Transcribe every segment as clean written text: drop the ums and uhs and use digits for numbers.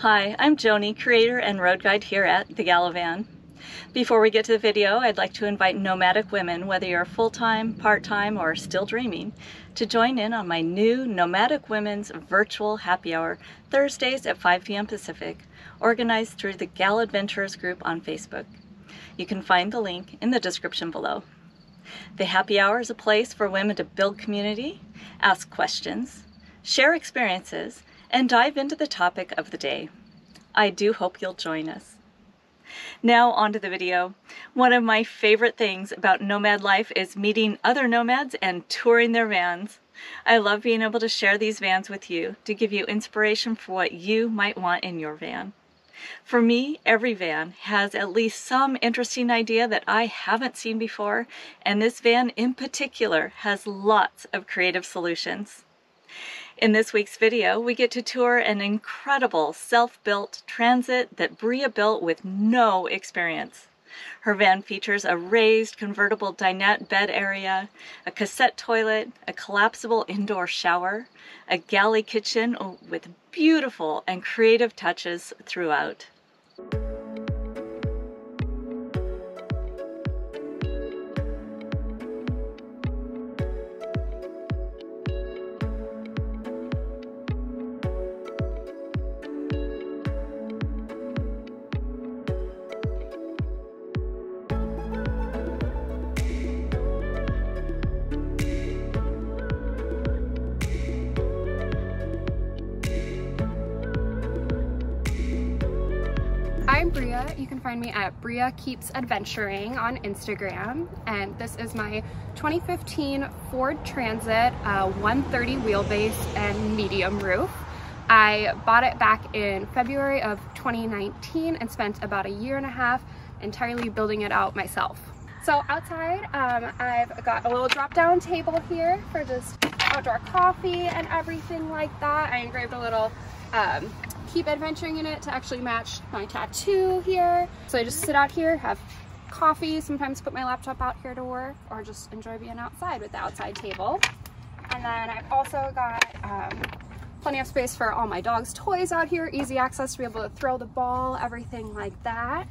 Hi, I'm Joni, creator and road guide here at The Galavan. Before we get to the video, I'd like to invite nomadic women, whether you're full-time, part-time, or still dreaming, to join in on my new Nomadic Women's Virtual Happy Hour, Thursdays at 5 p.m. Pacific, organized through the Gal Adventurers group on Facebook. You can find the link in the description below. The Happy Hour is a place for women to build community, ask questions, share experiences, and dive into the topic of the day. I do hope you'll join us. Now onto the video. One of my favorite things about nomad life is meeting other nomads and touring their vans. I love being able to share these vans with you to give you inspiration for what you might want in your van. For me, every van has at least some interesting idea that I haven't seen before, and this van in particular has lots of creative solutions. In this week's video, we get to tour an incredible self-built transit that Bria built with no experience. Her van features a raised convertible dinette bed area, a cassette toilet, a collapsible indoor shower, a galley kitchen with beautiful and creative touches throughout. I'm Bria. You can find me at Bria Keeps Adventuring on Instagram, and this is my 2015 Ford Transit 130 wheelbase and medium roof. I bought it back in February of 2019 and spent about a year and a half entirely building it out myself. So outside I've got a little drop down table here for just outdoor coffee and everything like that. I engraved a little Keep Adventuring in it to actually match my tattoo here. So I just sit out here, have coffee, sometimes put my laptop out here to work, or just enjoy being outside with the outside table. And then I've also got plenty of space for all my dog's toys out here, easy access to be able to throw the ball, everything like that.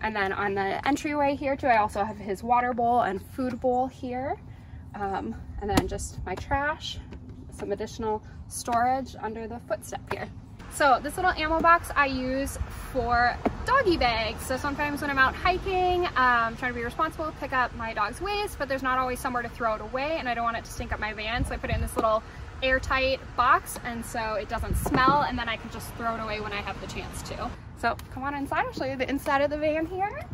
And then on the entryway here too, I also have his water bowl and food bowl here. And then just my trash, some additional storage under the footstep here. So this little ammo box I use for doggy bags. So sometimes when I'm out hiking, I'm trying to be responsible, pick up my dog's waste, but there's not always somewhere to throw it away, and I don't want it to stink up my van. So I put it in this little airtight box, and so it doesn't smell, and then I can just throw it away when I have the chance to. So come on inside, I'll show you the inside of the van here.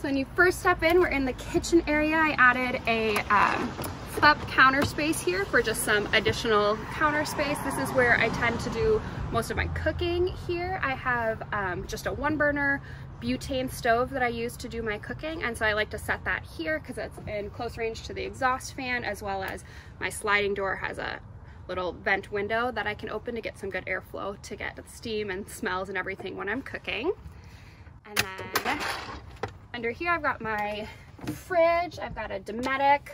So when you first step in, we're in the kitchen area. I added a up counter space here for just some additional counter space. This is where I tend to do most of my cooking here. I have just a one burner butane stove that I use to do my cooking, and so I like to set that here because it's in close range to the exhaust fan, as well as my sliding door has a little vent window that I can open to get some good airflow to get steam and smells and everything when I'm cooking. And then under here I've got my fridge. I've got a Dometic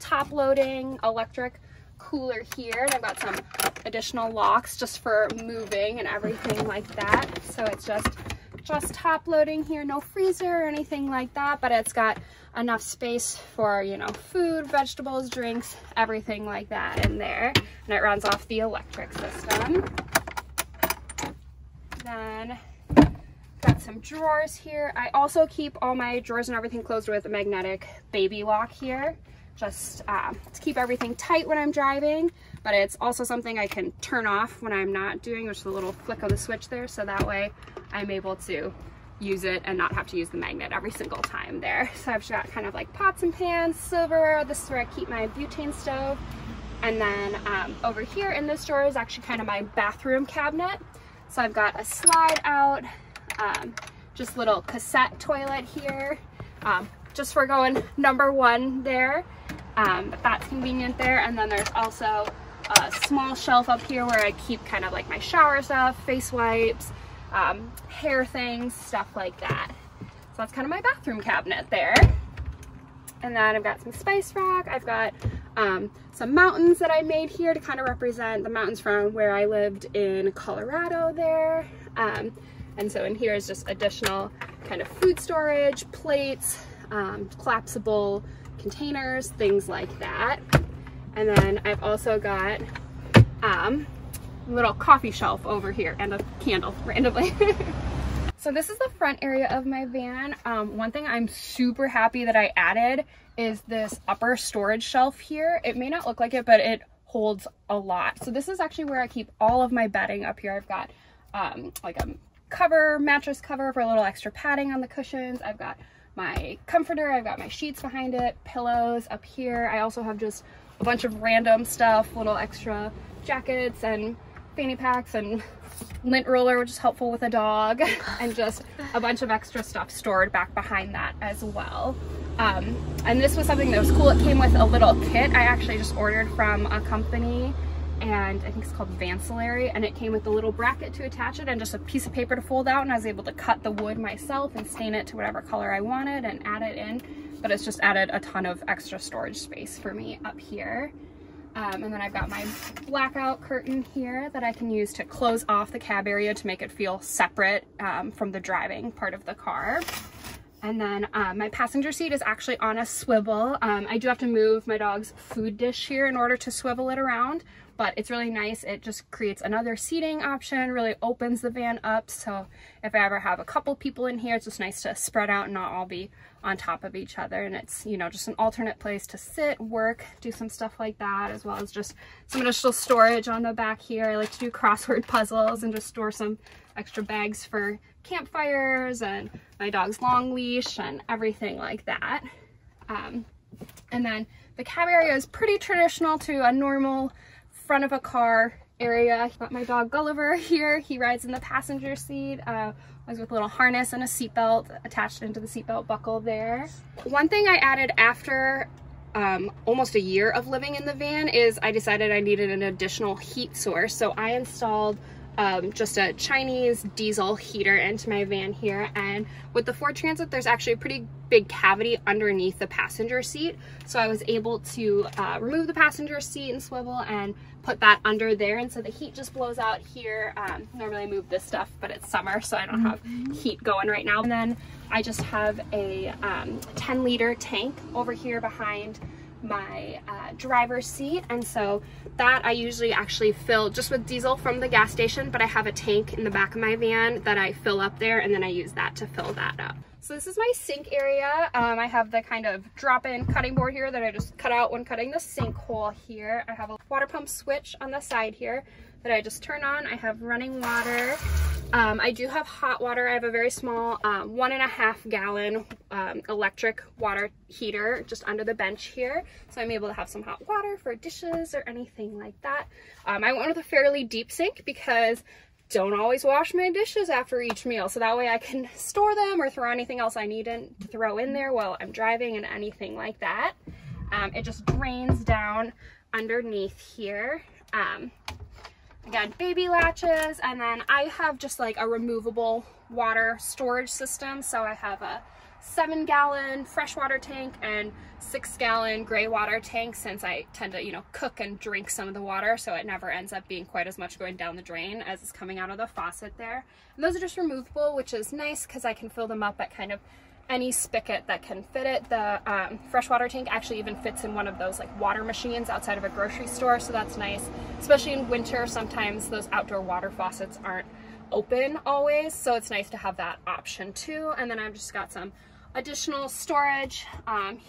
top loading electric cooler here, and I've got some additional locks just for moving and everything like that. So it's just top loading here, no freezer or anything like that, but it's got enough space for, you know, food, vegetables, drinks, everything like that in there, and it runs off the electric system. Then got some drawers here. I also keep all my drawers and everything closed with a magnetic baby lock here, just to keep everything tight when I'm driving, but it's also something I can turn off when I'm not doing, which is a little flick of the switch there, so that way I'm able to use it and not have to use the magnet every single time there. So I've got kind of like pots and pans, silverware. This is where I keep my butane stove. And then over here in this drawer is actually kind of my bathroom cabinet. So I've got a slide out, just little cassette toilet here, just for going number one there, but that's convenient there. And then there's also a small shelf up here where I keep kind of like my shower stuff, face wipes, hair things, stuff like that. So that's kind of my bathroom cabinet there. And then I've got some spice rack. I've got some mountains that I made here to kind of represent the mountains from where I lived in Colorado there. And so in here is just additional kind of food storage, plates, collapsible containers, things like that. And then I've also got a little coffee shelf over here and a candle randomly. So this is the front area of my van. One thing I'm super happy that I added is this upper storage shelf here. It may not look like it, but it holds a lot. So this is actually where I keep all of my bedding up here. I've got like a cover, mattress cover for a little extra padding on the cushions. I've got my comforter, I've got my sheets behind it, pillows up here. I also have just a bunch of random stuff, little extra jackets and fanny packs and lint roller, which is helpful with a dog, and just a bunch of extra stuff stored back behind that as well. And this was something that was cool. It came with a little kit. I actually just ordered from a company, and I think it's called Vancillary, and it came with a little bracket to attach it and just a piece of paper to fold out, and I was able to cut the wood myself and stain it to whatever color I wanted and add it in. But it's just added a ton of extra storage space for me up here. And then I've got my blackout curtain here that I can use to close off the cab area to make it feel separate from the driving part of the car. And then my passenger seat is actually on a swivel. I do have to move my dog's food dish here in order to swivel it around, but it's really nice. It just creates another seating option, really opens the van up. So if I ever have a couple people in here, it's just nice to spread out and not all be on top of each other. And it's, you know, just an alternate place to sit, work, do some stuff like that, as well as just some additional storage on the back here. I like to do crossword puzzles and just store some extra bags for campfires and my dog's long leash and everything like that. And then the cab area is pretty traditional to a normal front of a car area. Got my dog Gulliver here. He rides in the passenger seat, always with a little harness and a seatbelt attached into the seatbelt buckle there. One thing I added after almost a year of living in the van is I decided I needed an additional heat source. So I installed just a Chinese diesel heater into my van here. And with the Ford Transit, there's actually a pretty big cavity underneath the passenger seat. So I was able to remove the passenger seat and swivel and put that under there. And so the heat just blows out here. Normally I move this stuff, but it's summer, so I don't have heat going right now. And then I just have a 10-liter tank over here behind my driver's seat, and so that I usually actually fill just with diesel from the gas station, but I have a tank in the back of my van that I fill up there, and then I use that to fill that up. So this is my sink area. I have the kind of drop-in cutting board here that I just cut out when cutting the sink hole here. I have a water pump switch on the side here that I just turn on. I have running water. I do have hot water. I have a very small 1.5 gallon electric water heater just under the bench here. So I'm able to have some hot water for dishes or anything like that. I went with a fairly deep sink because I don't always wash my dishes after each meal. So that way I can store them or throw anything else I need to throw in there while I'm driving and anything like that. It just drains down underneath here. Again, baby latches, and then I have just like a removable water storage system. So I have a 7-gallon freshwater tank and 6-gallon gray water tank, since I tend to, you know, cook and drink some of the water, so it never ends up being quite as much going down the drain as is coming out of the faucet there. And those are just removable, which is nice because I can fill them up at kind of any spigot that can fit it. The freshwater tank actually even fits in one of those like water machines outside of a grocery store, so that's nice. Especially in winter, sometimes those outdoor water faucets aren't open always, so it's nice to have that option too. And then I've just got some additional storage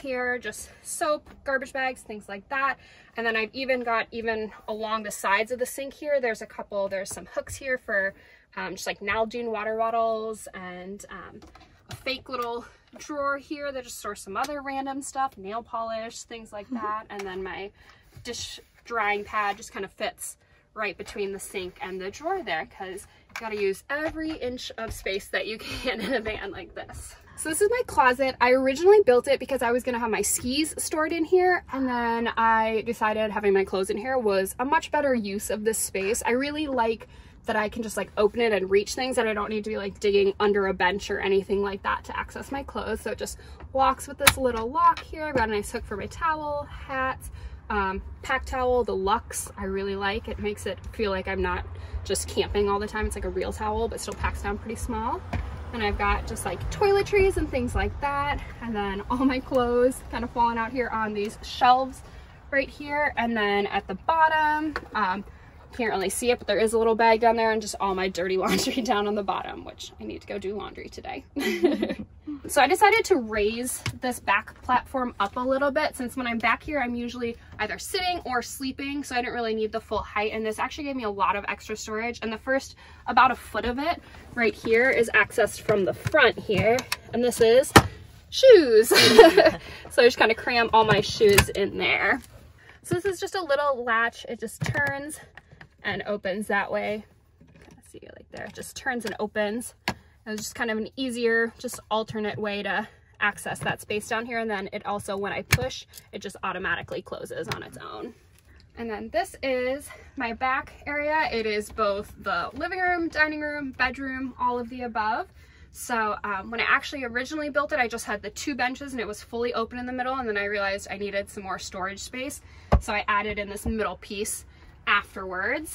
here, just soap, garbage bags, things like that. And then I've even got, even along the sides of the sink here, there's some hooks here for just like Nalgene water bottles, and a fake little drawer here that just stores some other random stuff, nail polish, things like that. And then my dish drying pad just kind of fits right between the sink and the drawer there, because you gotta use every inch of space that you can in a van like this. So this is my closet. I originally built it because I was gonna have my skis stored in here, and then I decided having my clothes in here was a much better use of this space. I really like that I can just like open it and reach things, and I don't need to be like digging under a bench or anything like that to access my clothes. So it just locks with this little lock here. I've got a nice hook for my towel, hats, Pack towel, the Luxe, I really like. It makes it feel like I'm not just camping all the time. It's like a real towel, but still packs down pretty small. And I've got just like toiletries and things like that. And then all my clothes kind of falling out here on these shelves right here. And then at the bottom, can't really see it, but there is a little bag down there, and just all my dirty laundry down on the bottom, which I need to go do laundry today. So I decided to raise this back platform up a little bit, since when I'm back here I'm usually either sitting or sleeping, so I didn't really need the full height, and this actually gave me a lot of extra storage. And the first about a foot of it right here is accessed from the front here, and this is shoes. So I just kind of cram all my shoes in there. So this is just a little latch, it just turns and opens that way. See it like there, it just turns and opens. It's just kind of an easier, just alternate way to access that space down here. And then it also, when I push, it just automatically closes on its own. And then this is my back area. It is both the living room, dining room, bedroom, all of the above. So when I actually originally built it, I just had the two benches and it was fully open in the middle. And then I realized I needed some more storage space, so I added in this middle piece afterwards.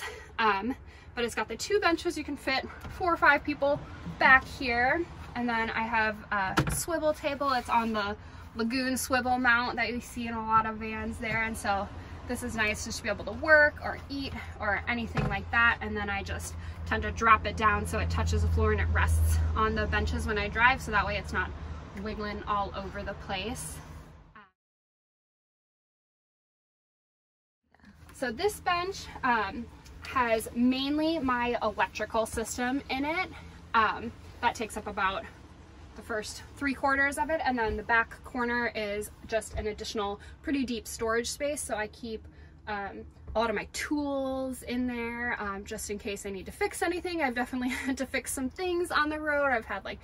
But it's got the two benches, you can fit 4 or 5 people back here. And then I have a swivel table. It's on the Lagun swivel mount that you see in a lot of vans there. And so this is nice just to be able to work or eat or anything like that. And then I just tend to drop it down so it touches the floor and it rests on the benches when I drive, so that way it's not wiggling all over the place. So this bench has mainly my electrical system in it. That takes up about the first 3/4 of it, and then the back corner is just an additional pretty deep storage space, so I keep a lot of my tools in there, just in case I need to fix anything. I've definitely had to fix some things on the road. I've had like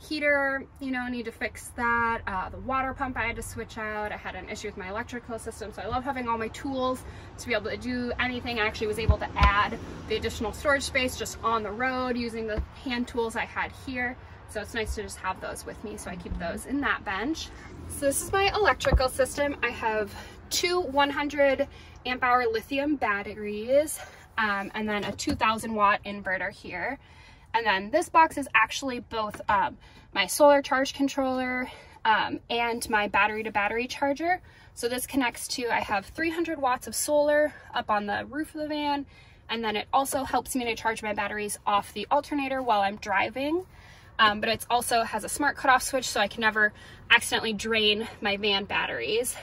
heater, you know, need to fix that, the water pump I had to switch out. I had an issue with my electrical system, so I love having all my tools to be able to do anything. I actually was able to add the additional storage space just on the road using the hand tools I had here, so it's nice to just have those with me, so I keep those in that bench. So this is my electrical system. I have two 100-amp-hour lithium batteries, and then a 2,000-watt inverter here. And then this box is actually both my solar charge controller and my battery-to-battery charger. So this connects to, I have 300 watts of solar up on the roof of the van, and then it also helps me to charge my batteries off the alternator while I'm driving. But it also has a smart cutoff switch, so I can never accidentally drain my van batteries.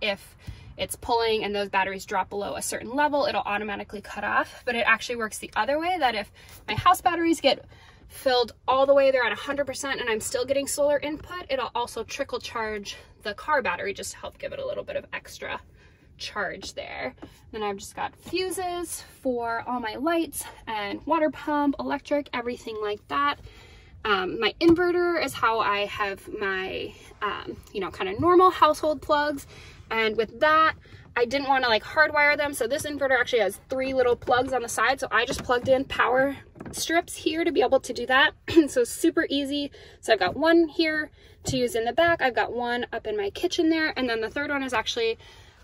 If it's pulling and those batteries drop below a certain level, it'll automatically cut off. But it actually works the other way, that if my house batteries get filled all the way, they're at 100% and I'm still getting solar input, it'll also trickle charge the car battery just to help give it a little bit of extra charge there. And then I've just got fuses for all my lights and water pump, electric, everything like that. My inverter is how I have my, you know, kind of normal household plugs. And with that, I didn't want to like hardwire them, so this inverter actually has 3 little plugs on the side, so I just plugged in power strips here to be able to do that. So super easy. So I've got one here to use in the back, I've got one up in my kitchen there, and then the third one is actually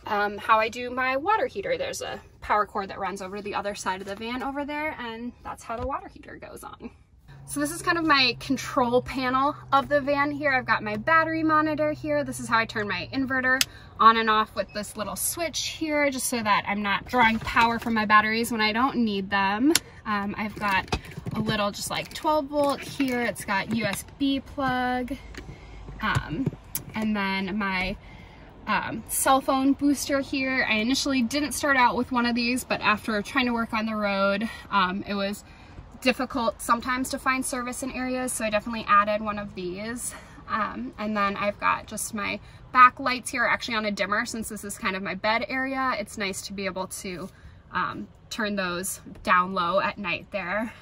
how I do my water heater. There's a power cord that runs over to the other side of the van over there, and that's how the water heater goes on. So this is kind of my control panel of the van here. I've got my battery monitor here. This is how I turn my inverter on and off with this little switch here, just so that I'm not drawing power from my batteries when I don't need them. I've got a little just like 12-volt here. It's got USB plug, and then my cell phone booster here. I initially didn't start out with one of these, but after trying to work on the road, it was difficult sometimes to find service in areas, so I definitely added one of these. And then I've got just my back lights here, actually on a dimmer, since this is kind of my bed area. It's nice to be able to turn those down low at night there.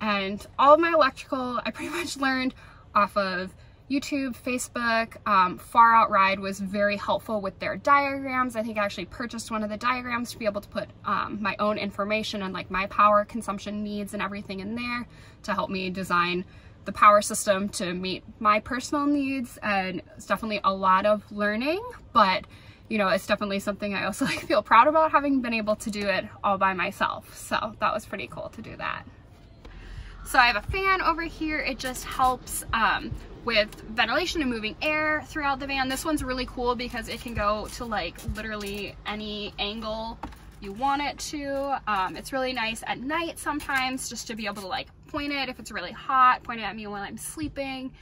And all of my electrical I pretty much learned off of YouTube, Facebook. Far Out Ride was very helpful with their diagrams. I think I actually purchased one of the diagrams to be able to put my own information and like my power consumption needs and everything in there to help me design the power system to meet my personal needs. And it's definitely a lot of learning, but you know, it's definitely something I also like feel proud about, having been able to do it all by myself. So that was pretty cool to do that. So I have a fan over here. It just helps with ventilation and moving air throughout the van. This one's really cool because it can go to like literally any angle you want it to. It's really nice at night sometimes just to be able to like point it if it's really hot, point it at me while I'm sleeping.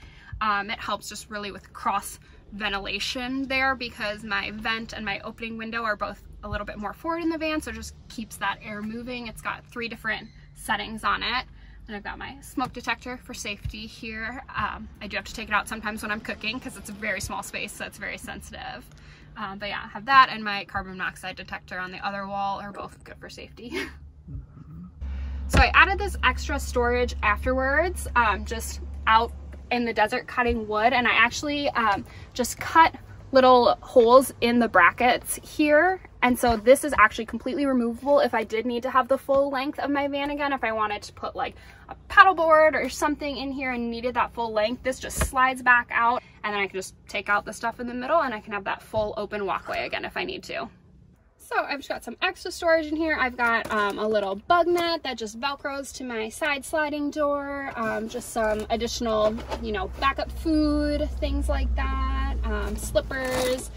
It helps just really with cross ventilation there because my vent and my opening window are both a little bit more forward in the van, so it just keeps that air moving. It's got 3 different settings on it. And I've got my smoke detector for safety here. I do have to take it out sometimes when I'm cooking because it's a very small space, so it's very sensitive. But yeah, I have that and my carbon monoxide detector on the other wall are both good for safety. So I added this extra storage afterwards, just out in the desert cutting wood, and I actually just cut little holes in the brackets here. And so this is actually completely removable if I did need to have the full length of my van again. If I wanted to put like a paddleboard or something in here and needed that full length, this just slides back out and then I can just take out the stuff in the middle and I can have that full open walkway again if I need to. So I've just got some extra storage in here. I've got a little bug net that just Velcros to my side sliding door, just some additional, you know, backup food, things like that, slippers,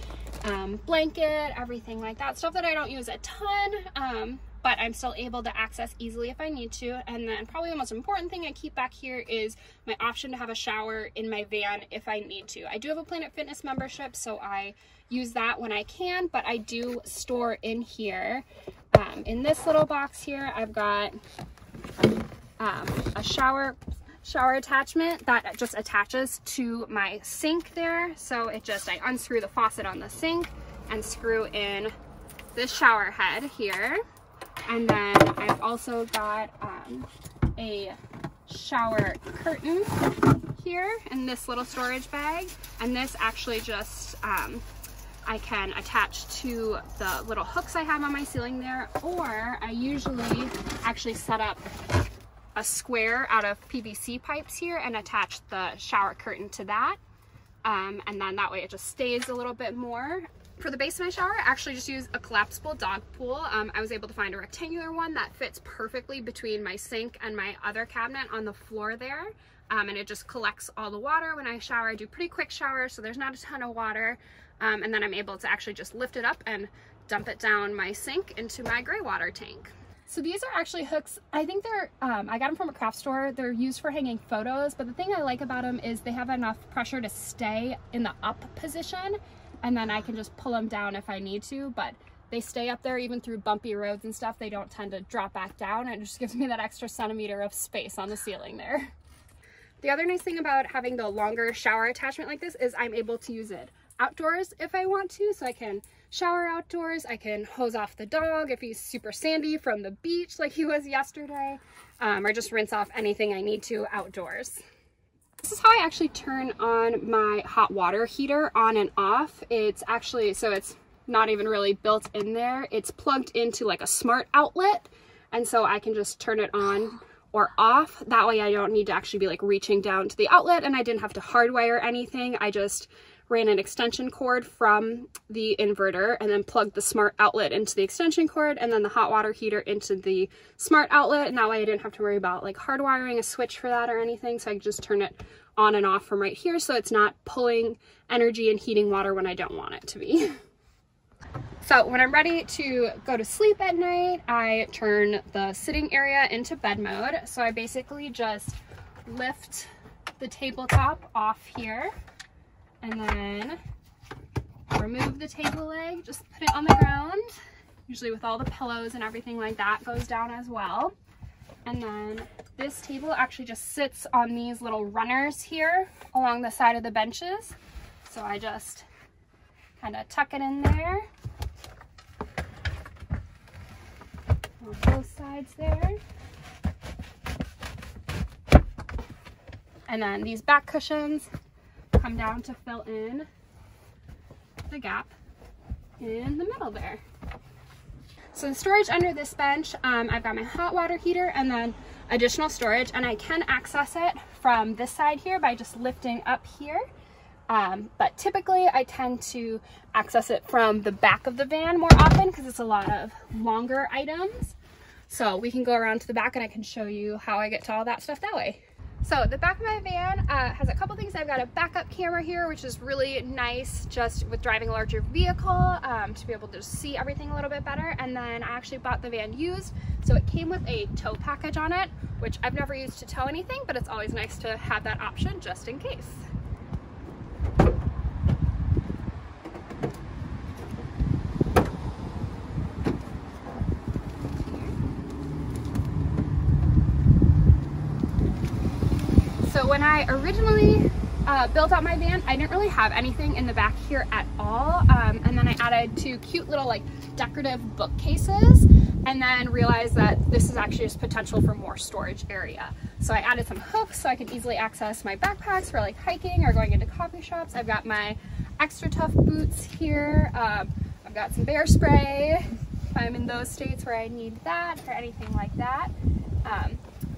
blanket, everything like that, stuff that I don't use a ton, but I'm still able to access easily if I need to. And then probably the most important thing I keep back here is my option to have a shower in my van if I need to. I do have a Planet Fitness membership, so I use that when I can, but I do store in here. In this little box here, I've got a shower attachment that just attaches to my sink there. So it just, I unscrew the faucet on the sink and screw in this shower head here. And then I've also got a shower curtain here in this little storage bag. And this actually just, I can attach to the little hooks I have on my ceiling there, or I usually actually set up a square out of PVC pipes here and attach the shower curtain to that, and then that way it just stays a little bit more. For the base of my shower, I actually just use a collapsible dog pool. I was able to find a rectangular one that fits perfectly between my sink and my other cabinet on the floor there, and it just collects all the water when I shower. I do pretty quick showers, so there's not a ton of water, and then I'm able to actually just lift it up and dump it down my sink into my gray water tank. So these are actually hooks. I think they're, I got them from a craft store. They're used for hanging photos, but the thing I like about them is they have enough pressure to stay in the up position, and then I can just pull them down if I need to, but they stay up there even through bumpy roads and stuff. They don't tend to drop back down, and it just gives me that extra centimeter of space on the ceiling there. The other nice thing about having the longer shower attachment like this is I'm able to use it outdoors if I want to, so I can shower outdoors. I can hose off the dog if he's super sandy from the beach like he was yesterday, or just rinse off anything I need to outdoors. This is how I actually turn on my hot water heater on and off. It's actually, so it's not even really built in there. It's plugged into like a smart outlet, and so I can just turn it on or off. That way I don't need to actually be like reaching down to the outlet, and I didn't have to hardwire anything. I just ran an extension cord from the inverter and then plugged the smart outlet into the extension cord and then the hot water heater into the smart outlet, and that way I didn't have to worry about like hardwiring a switch for that or anything. So I could just turn it on and off from right here, so it's not pulling energy and heating water when I don't want it to be. So when I'm ready to go to sleep at night, I turn the sitting area into bed mode. So I basically just lift the tabletop off here and then remove the table leg, just put it on the ground, usually with all the pillows and everything like that goes down as well. And then this table actually just sits on these little runners here along the side of the benches. So I just kind of tuck it in there on both sides there. And then these back cushions come down to fill in the gap in the middle there. So the storage under this bench, I've got my hot water heater and then additional storage, and I can access it from this side here by just lifting up here. But typically I tend to access it from the back of the van more often because it's a lot of longer items. So we can go around to the back and I can show you how I get to all that stuff that way. So the back of my van has a couple things. I've got a backup camera here, which is really nice just with driving a larger vehicle to be able to see everything a little bit better. And then I actually bought the van used. So it came with a tow package on it, which I've never used to tow anything, but it's always nice to have that option just in case. When I originally built out my van, I didn't really have anything in the back here at all. And then I added two cute little like decorative bookcases and then realized that this is actually just potential for more storage area. So I added some hooks so I can easily access my backpacks for like hiking or going into coffee shops. I've got my extra tough boots here. I've got some bear spray if I'm in those states where I need that or anything like that.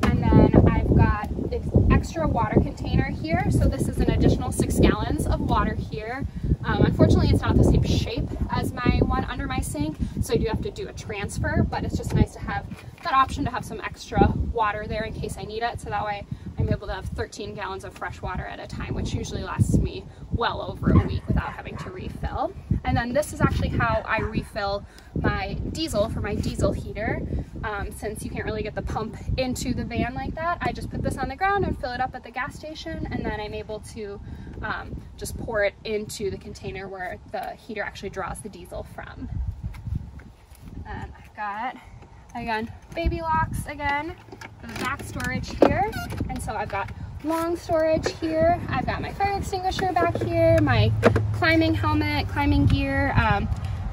And then I've got an extra water container here. So this is an additional 6 gallons of water here. Unfortunately, it's not the same shape as my one under my sink. So I do have to do a transfer, but it's just nice to have that option to have some extra water there in case I need it. So that way I'm able to have 13 gallons of fresh water at a time, which usually lasts me well over a week without having to refill. And then this is actually how I refill my diesel for my diesel heater. Since you can't really get the pump into the van like that, I just put this on the ground and fill it up at the gas station, and then I'm able to just pour it into the container where the heater actually draws the diesel from. And I've got, again, baby locks again for the back storage here, and so I've got long storage here. I've got my fire extinguisher back here, my climbing helmet, climbing gear,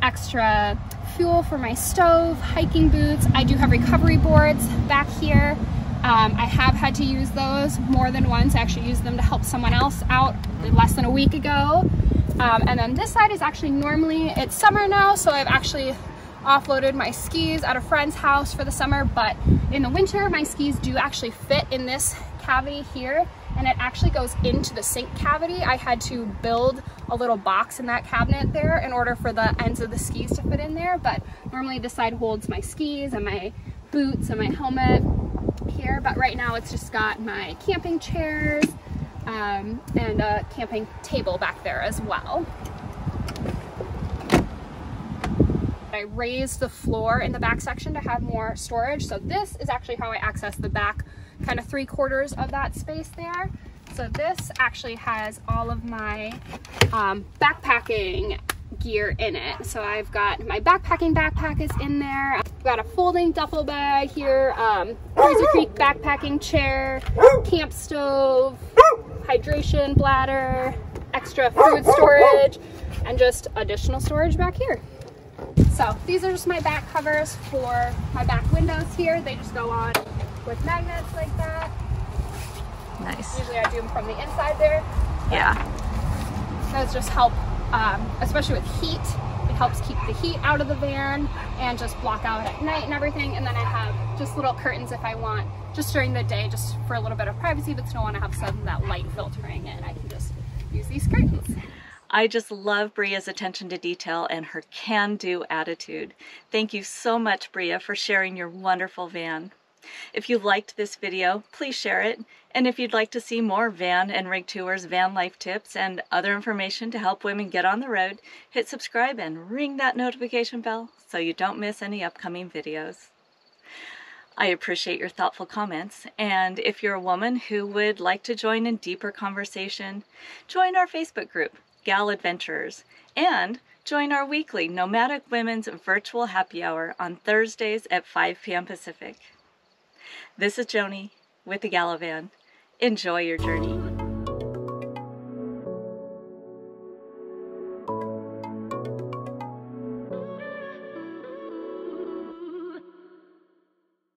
extra fuel for my stove, hiking boots. I do have recovery boards back here. I have had to use those more than once. I actually used them to help someone else out less than a week ago. And then this side is actually normally, it's summer now, so I've actually offloaded my skis at a friend's house for the summer, but in the winter my skis do actually fit in this cavity here, and it actually goes into the sink cavity. I had to build a little box in that cabinet there in order for the ends of the skis to fit in there, but normally this side holds my skis and my boots and my helmet here, but right now it's just got my camping chairs and a camping table back there as well. I raised the floor in the back section to have more storage, so this is actually how I access the back kind of 3/4 of that space there. So this actually has all of my backpacking gear in it. So I've got my backpack is in there. I've got a folding duffel bag here, Crazy Creek backpacking chair, camp stove, hydration bladder, extra food storage, and just additional storage back here. So these are just my back covers for my back windows here. They just go on with magnets like that. Nice. Usually I do them from the inside there. Yeah. Those just help, especially with heat. It helps keep the heat out of the van and just block out at night and everything. And then I have just little curtains if I want, just during the day, just for a little bit of privacy, but still want to have some of that light filtering in. I can just use these curtains. I just love Bria's attention to detail and her can-do attitude. Thank you so much, Bria, for sharing your wonderful van. If you liked this video, please share it. And if you'd like to see more van and rig tours, van life tips, and other information to help women get on the road, hit subscribe and ring that notification bell so you don't miss any upcoming videos. I appreciate your thoughtful comments, and if you're a woman who would like to join in deeper conversation, join our Facebook group, Gal Adventurers, and join our weekly Nomadic Women's Virtual Happy Hour on Thursdays at 5 p.m. Pacific. This is Joni with the Galavan. Enjoy your journey.